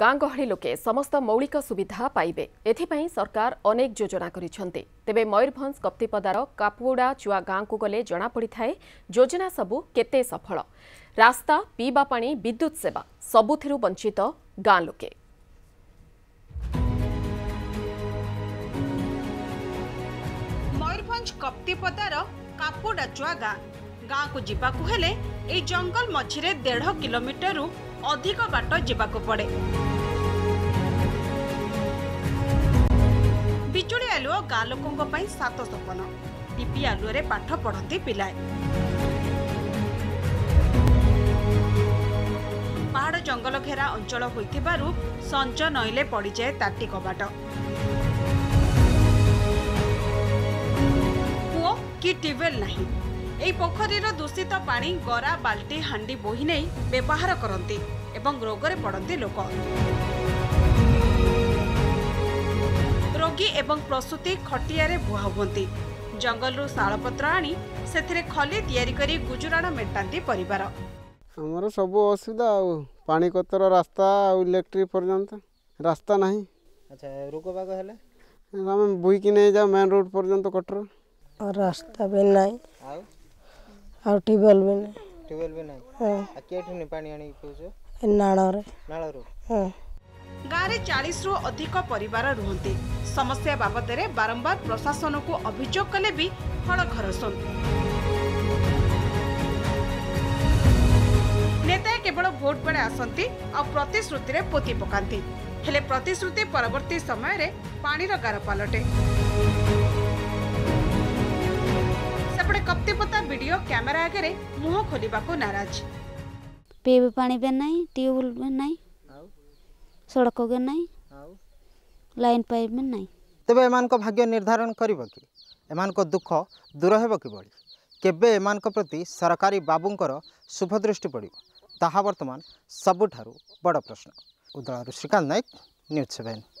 गाँ गहली लोके समस्त मौलिक सुविधा पाइबे एथिपई सरकार अनेक योजना करिसेंते। तेबे मयूरभंज कप्तिपदार कापुडाचुआ गाँ को गले जना पड़ी थाए योजना सबु केते सफल। रास्ता, पीवा पानी, विद्युत सेवा सबुथिरु वंचित गाँ लोके। मयूरभंज कप्तिपदार कापुडाचुआ गाँ गाँ को जिबाकु हेले ए जंगल मझिरे 1.5 किलोमीटर अधिक बाट जीवाक पड़े। बिजुली आलुओ गाँ लोकों पाई 7 सपन। टीपी आलुरे पाठ पढ़ती पिलाए। पहाड़ जंगल घेरा अंचल होइथिबारु संच नईले पड़ जाए ताटी कबाट। कूओ कि ट्यूबवेल नहीं। ए पोखरीर दूषित पानी गरा बाल्टी हांडी बोही नहीं व्यवहार करती एवं रोगरे पड़ती लोक। रोगी एवं प्रसूति खटियारे बुहा होती। जंगलरू सालपत्र आनी से खली तैयारी करी गुजराण मेटाती परिवार। हमर सब असुविधा पानी कतर रास्ता इलेक्ट्रिक पर्यंत रास्ता नहीं। अच्छा रोग बाग हेले हम बोही कि नहीं जा मेन रोड पर्यंत कटर और रास्ता भी नहीं आओ और ट्यूबवेल भी नहीं। केठनी पानी आनी पिउजो नाळरो। गारे 40 रु अधिक परिवार रहंती। समस्या बाबत रे बारंबार प्रशासन को अभियोग कले भी फल घरसन। नेता केवल वोट बड़े आसंती और प्रतिश्रुति रे पोती पकांती हेले प्रतिश्रुति परवर्ती समय रे पानी रो गार पालटे। कप्तिपदा वीडियो कैमरा आगे मुह खोल नाराज। पीबे पानी पे नहीं, ट्यूबवेल पे नहीं, सड़क के नहीं, लाइन पाइप में नहीं। तेबे एमान को भाग्य निर्धारण करिबो कि एमान को दुख दूर हेबो कि बड़ी केबे एमान को प्रति सरकारी बाबूंकर शुभ दृष्टि पड़िबो ताहा वर्तमान सबुठारु बड़ प्रश्न। उदळारु श्रीकांत नायक, न्यूज़7।